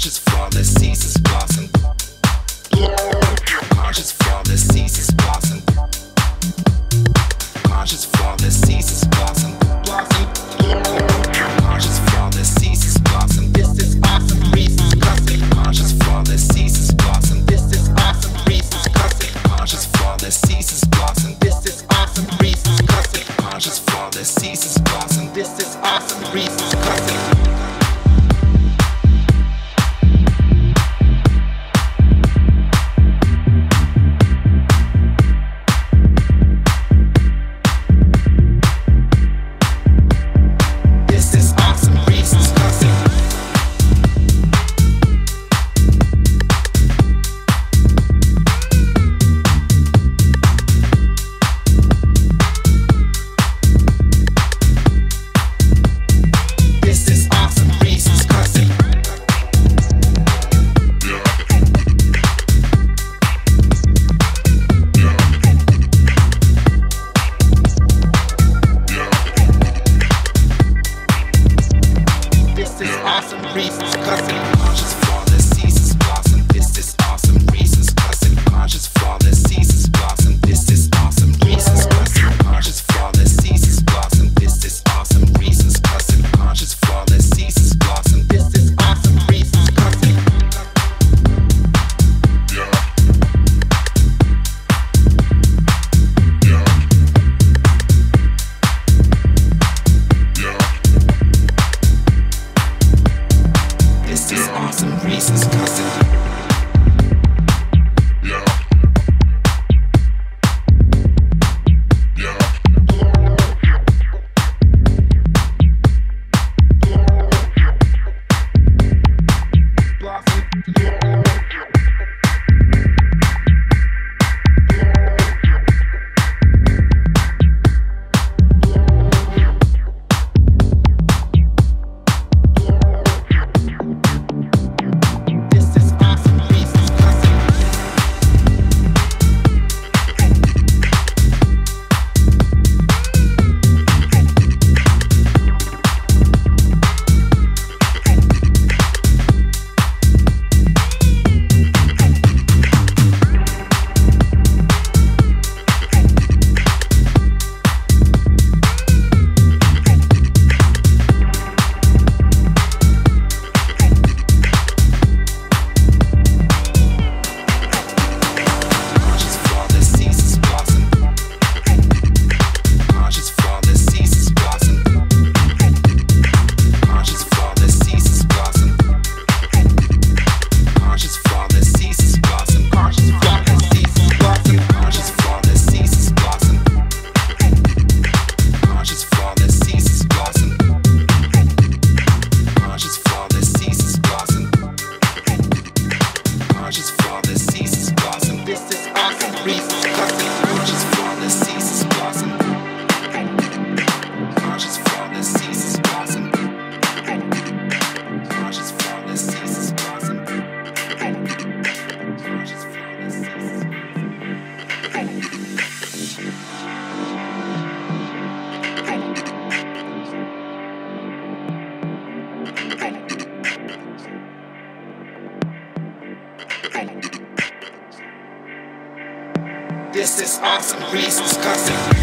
March is flawless, ceases blossom. March is flawless, ceases blossom. March is flawless, ceases blossom. Blossom. March is flawless, ceases blossom. This is awesome, reasons classic. March is flawless, ceases blossom. This is awesome, reasons classic. March is flawless, ceases blossom. This is awesome, reasons classic. March is flawless, ceases blossom. This is awesome, reasons classic. Awesome reasons, classic. March is flawless, ceases blossom. This is awesome reasons, classic. March is flawless, ceases blossom. This is awesome reasons, classic. March is flawless, ceases blossom. This is awesome reasons, classic. March is flawless, ceases blossom. This is awesome reasons, classic. Reasons, classic. This is awesome reasons, classic.